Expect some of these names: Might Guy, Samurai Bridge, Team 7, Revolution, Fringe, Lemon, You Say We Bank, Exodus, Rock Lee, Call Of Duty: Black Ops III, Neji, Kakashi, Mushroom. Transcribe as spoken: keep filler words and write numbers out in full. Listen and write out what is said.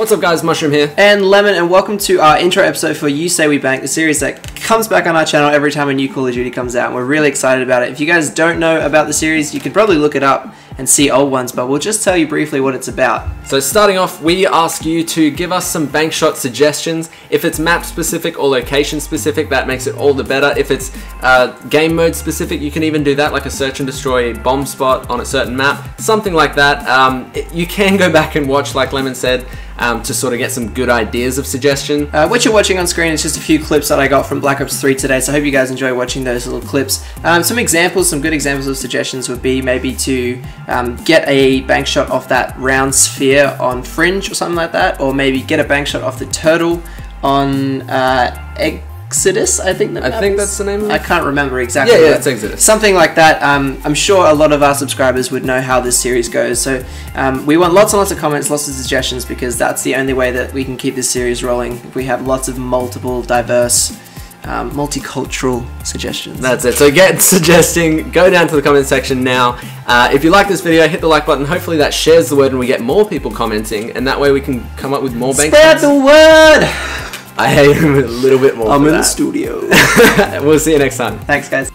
What's up guys, Mushroom here. And Lemon, and welcome to our intro episode for You Say We Bank, the series that comes back on our channel every time a new Call of Duty comes out, and we're really excited about it. If you guys don't know about the series, you could probably look it up and see old ones, but we'll just tell you briefly what it's about. So starting off, we ask you to give us some bank shot suggestions. If it's map specific or location specific, that makes it all the better. If it's uh, game mode specific, you can even do that, like a search and destroy bomb spot on a certain map, something like that. Um, it, you can go back and watch, like Lemon said, Um, to sort of get some good ideas of suggestion. Uh, what you're watching on screen is just a few clips that I got from Black Ops three today, so I hope you guys enjoy watching those little clips. Um, some examples, some good examples of suggestions would be maybe to um, get a bank shot off that round sphere on Fringe or something like that, or maybe get a bank shot off the turtle on uh, egg. Exodus, I think that I think that's the name of it. I can't remember exactly. Yeah, yeah, it's Exodus. Something like that. Um, I'm sure a lot of our subscribers would know how this series goes, so um, we want lots and lots of comments, lots of suggestions, because that's the only way that we can keep this series rolling, if we have lots of multiple, diverse, um, multicultural suggestions. That's it. So get suggesting, go down to the comment section now. Uh, if you like this video, hit the like button. Hopefully that shares the word and we get more people commenting, and that way we can come up with more bank shots. Spread the word! I hate him a little bit more. I'm in the studio. We'll see you next time. Thanks, guys.